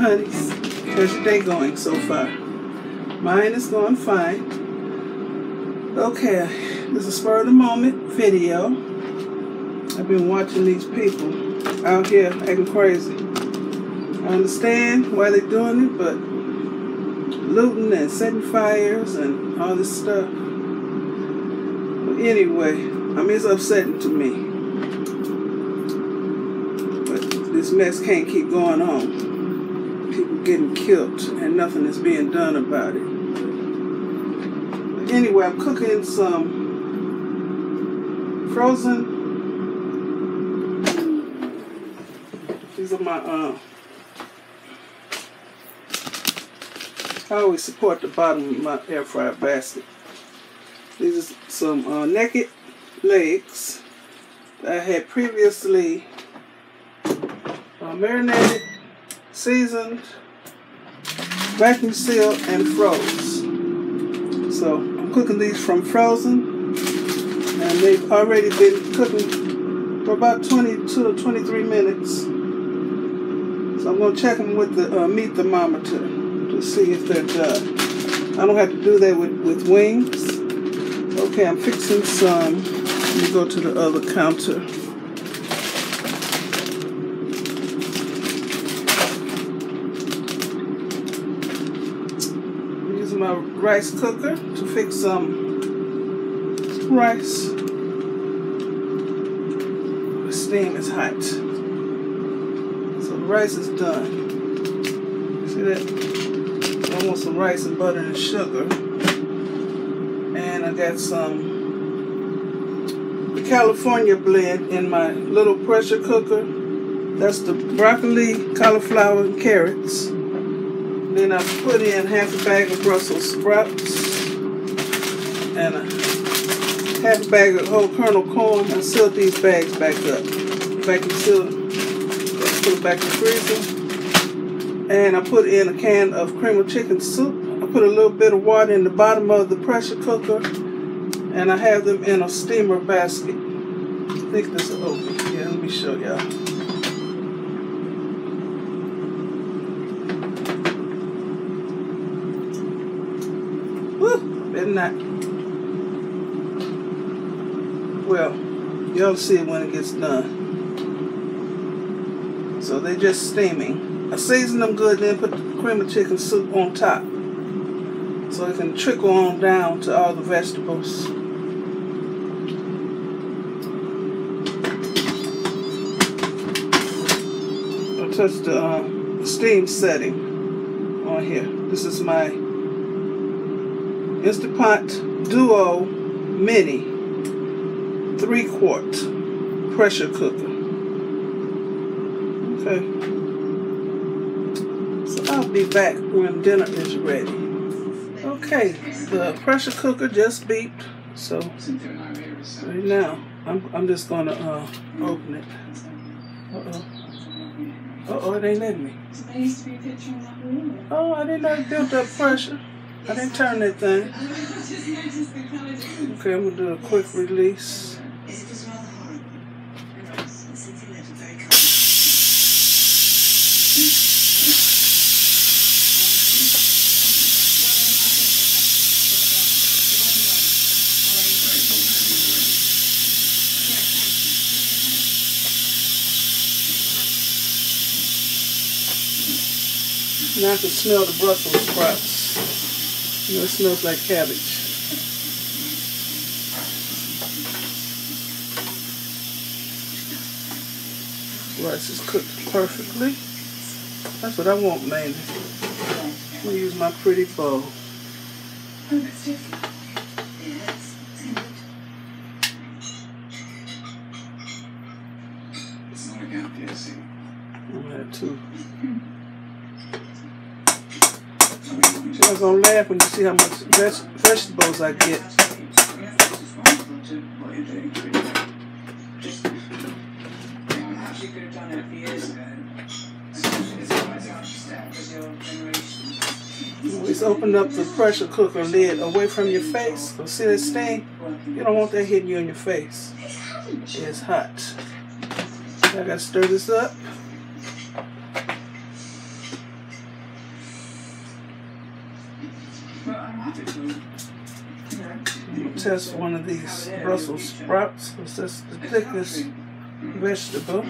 honeys. How's your day going so far? Mine is going fine. Okay, this is a spur of the moment video. I've been watching these people out here acting crazy. I understand why they're doing it, but looting and setting fires and all this stuff. But anyway, I mean, it's upsetting to me. But this mess can't keep going on. People getting killed and nothing is being done about it. But anyway, I'm cooking some frozen. These are my I always support the bottom of my air fryer basket. These are some naked legs that I had previously marinated, seasoned, vacuum sealed, and froze. So I'm cooking these from frozen, and they've already been cooking for about 22 to 23 minutes. So I'm going to check them with the meat thermometer. See if they're done. I don't have to do that with wings. Okay, I'm fixing some. Let me go to the other counter. I'm using my rice cooker to fix some rice. The steam is hot. So the rice is done. See that? I want some rice and butter and sugar, and I got some the California blend in my little pressure cooker. That's the broccoli, cauliflower, and carrots. Then I put in half a bag of Brussels sprouts and a half a bag of whole kernel corn. I sealed these bags back up. Vacuum sealed. Put it back in the freezer. And I put in a can of cream of chicken soup. I put a little bit of water in the bottom of the pressure cooker, and I have them in a steamer basket. I think this will open. Yeah, let me show y'all. Woo! Better not. Well, y'all see it when it gets done. So they're just steaming. I season them good, then put the cream of chicken soup on top so it can trickle on down to all the vegetables. I'll touch the steam setting on here. This is my Instant Pot Duo Mini 3-Quart Pressure Cooker. Okay. I'll be back when dinner is ready. Okay, the pressure cooker just beeped, so right now I'm just gonna open it. Uh oh, it ain't letting me. Oh, I didn't know it built up pressure. I didn't turn that thing. Okay, I'm gonna do a quick release. Now I can smell the Brussels sprouts. You know, it smells like cabbage. Rice is cooked perfectly. That's what I want mainly. I'm going to use my pretty bowl. I'm going to have two. Y'all gonna laugh when you see how much vegetables I get. Always open up the pressure cooker lid away from your face. So see that steam? You don't want that hitting you in your face. It's hot. I gotta stir this up. test one of these Brussels sprouts. This is the thickest vegetable.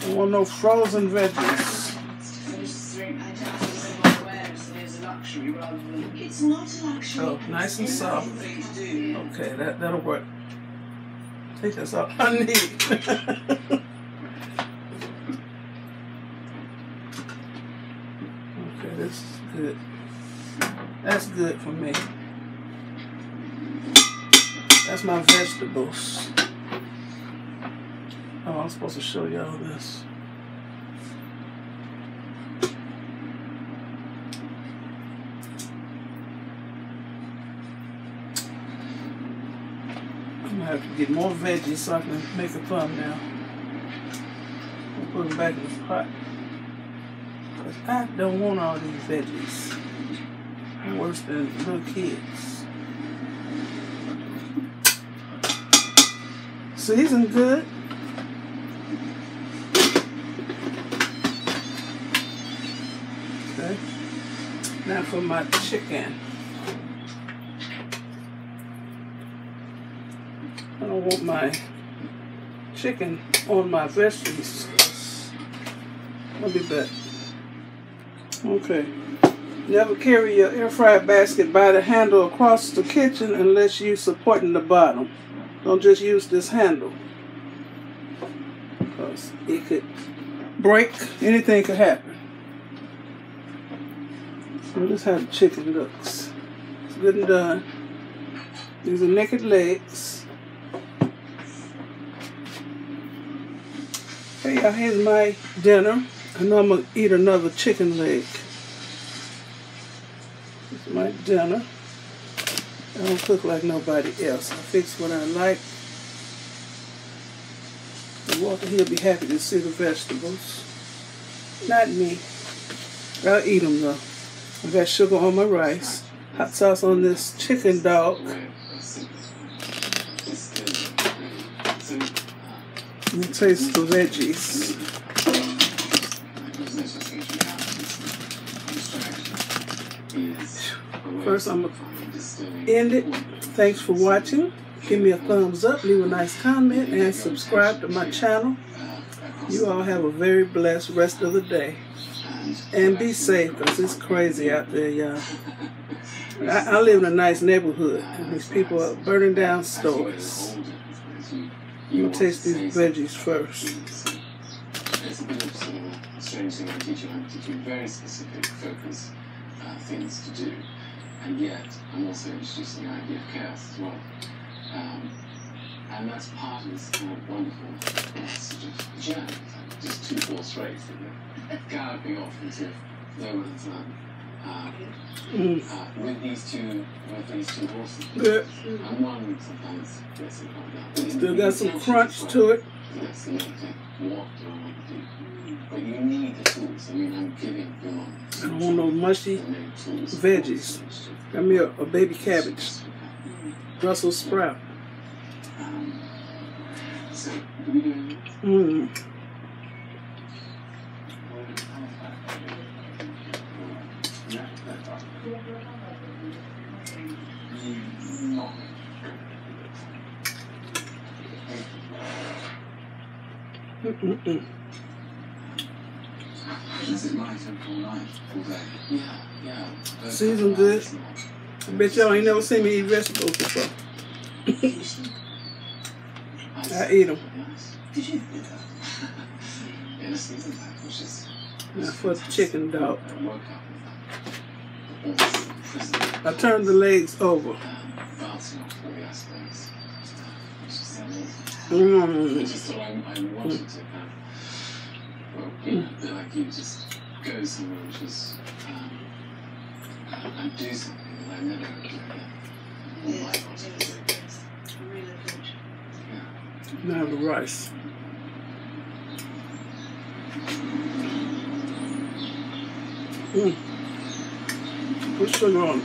I want no frozen veggies. Oh, nice and soft. Okay, that'll work. Take us out. I need. This is good. That's good for me. That's my vegetables. Oh, I'm supposed to show y'all this. I'm gonna have to get more veggies so I can make a thumbnail. I'll put them back in the pot. I don't want all these veggies. I'm worse than little kids. Seasoned good. Okay. Now for my chicken. I don't want my chicken on my veggies. I'll be back. Okay, never carry your air fryer basket by the handle across the kitchen unless you're supporting the bottom. Don't just use this handle because it could break. Anything could happen. So this is how the chicken looks. It's good and done. These are naked legs. Hey y'all, here's my dinner. I know I'm going to eat another chicken leg. It's my dinner. I don't cook like nobody else. I fix what I like. And Walter, he'll be happy to see the vegetables. Not me. I'll eat them though. I got sugar on my rice. Hot sauce on this chicken dog. Let me taste the veggies. First, I'm going to end it. Thanks for watching. Give me a thumbs up, leave a nice comment, and subscribe to my channel. You all have a very blessed rest of the day. And be safe, because it's crazy out there, y'all. I live in a nice neighborhood, and these people are burning down stores. I'm going to taste these veggies first. Strange thing, I teach you how to do very specific focus things to do, and yet I'm also introducing the idea of chaos as well, and that's part of this kind of wonderful sort of journey, like just two horse race and galloping off into no man's land with these two horses, yeah. And one sometimes gets it like that. Still got some crunch to it. That's the other thing. What do I want to do? But you need the tools. I mean, I'm giving them. I don't want no mushy veggies. Got me a baby cabbage, Brussels sprout. Seasoned good. I bet y'all ain't never seen me eat vegetables before. I eat them. Now for the chicken dog. I turned the legs over. Well, like you just go somewhere and just and do something that I never would do again. Yeah. Now the rice. Put sugar on.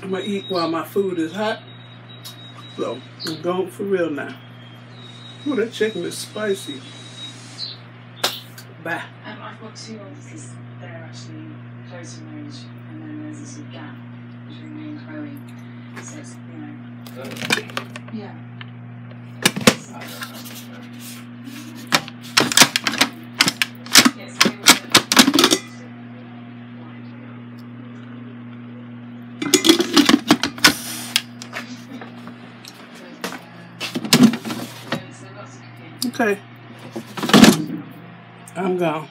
I'm going to eat while my food is hot. So I'm going for real now. Oh, that chicken is spicy. Bye. I've got two offices. They're actually close in range, and then there's this sort of gap between me and Chloe. So it's, you know. Yeah. Okay, I'm gone.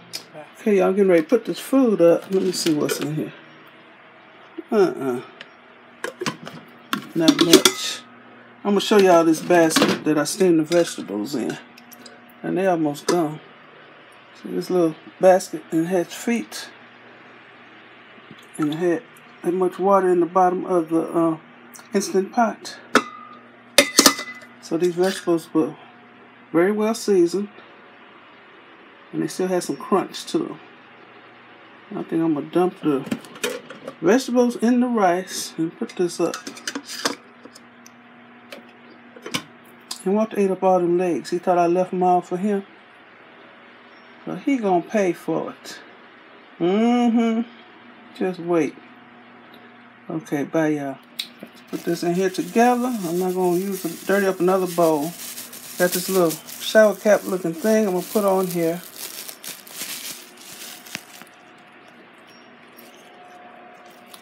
Okay, y'all getting ready to put this food up. Let me see what's in here. Not much. I'm gonna show y'all this basket that I steamed the vegetables in, and they almost gone. See this little basket, and it had feet, and it had that much water in the bottom of the Instant Pot. So these vegetables were very well seasoned, and they still have some crunch to them. I think I'm gonna dump the vegetables in the rice and put this up. He wants to eat up all them legs. He thought I left them all for him, so he gonna pay for it. Just wait. Okay, bye y'all. Let's put this in here together. I'm not gonna use it, dirty up another bowl. Got this little shower cap looking thing I'm going to put on here.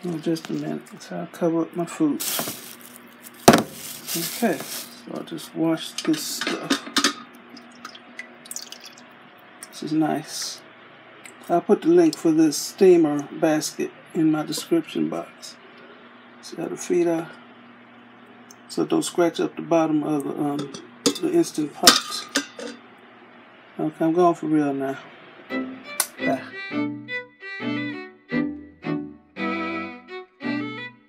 Oh, just a minute. That's how I cover up my food. Okay, so I'll just wash this stuff. This is nice. I'll put the link for this steamer basket in my description box. See how the feet are? So don't scratch up the bottom of the Instant Pot. Okay, I'm going for real now.